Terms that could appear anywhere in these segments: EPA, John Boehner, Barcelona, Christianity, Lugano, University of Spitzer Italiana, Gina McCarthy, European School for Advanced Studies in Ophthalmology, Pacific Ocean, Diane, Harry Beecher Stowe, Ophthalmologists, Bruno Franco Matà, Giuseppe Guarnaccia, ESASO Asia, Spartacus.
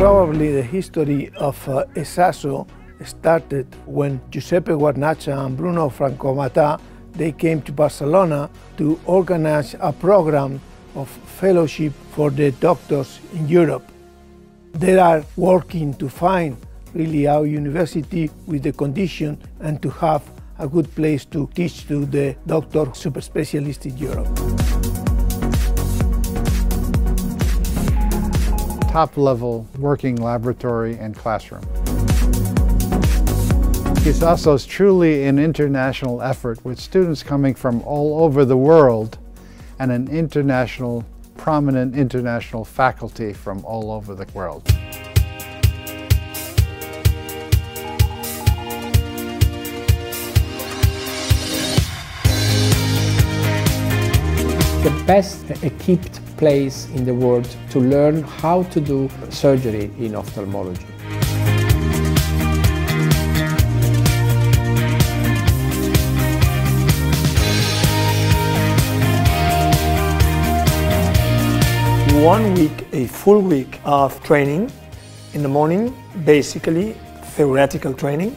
Probably the history of ESASO started when Giuseppe Guarnaccia and Bruno Franco Matà, they came to Barcelona to organize a program of fellowship for the doctors in Europe. They are working to find really our university with the condition and to have a good place to teach to the doctor super specialists in Europe. Top level working laboratory and classroom. ESASO is truly an international effort with students coming from all over the world and an international, prominent international faculty from all over the world. The best equipped place in the world to learn how to do surgery in ophthalmology. One week, a full week of training. In the morning, basically theoretical training.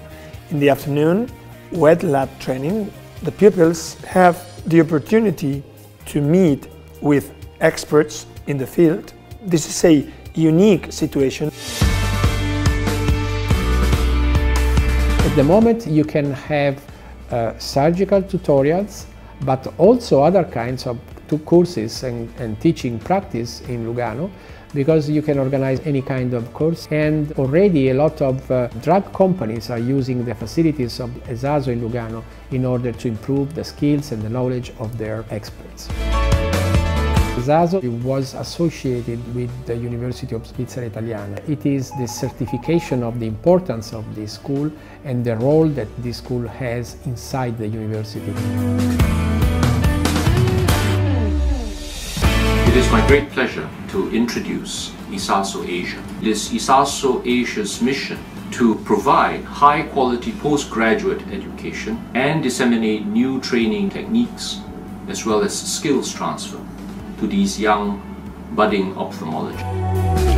In the afternoon, wet lab training. The pupils have the opportunity to meet with experts in the field. This is a unique situation. At the moment, you can have surgical tutorials, but also other kinds of courses and teaching practice in Lugano, because you can organize any kind of course, and already a lot of drug companies are using the facilities of ESASO in Lugano in order to improve the skills and the knowledge of their experts. ESASO was associated with the University of Spitzer Italiana. It is the certification of the importance of this school and the role that this school has inside the university. It is my great pleasure to introduce ESASO Asia. It is ESASO Asia's mission to provide high-quality postgraduate education and disseminate new training techniques as well as skills transfer to these young, budding ophthalmologists.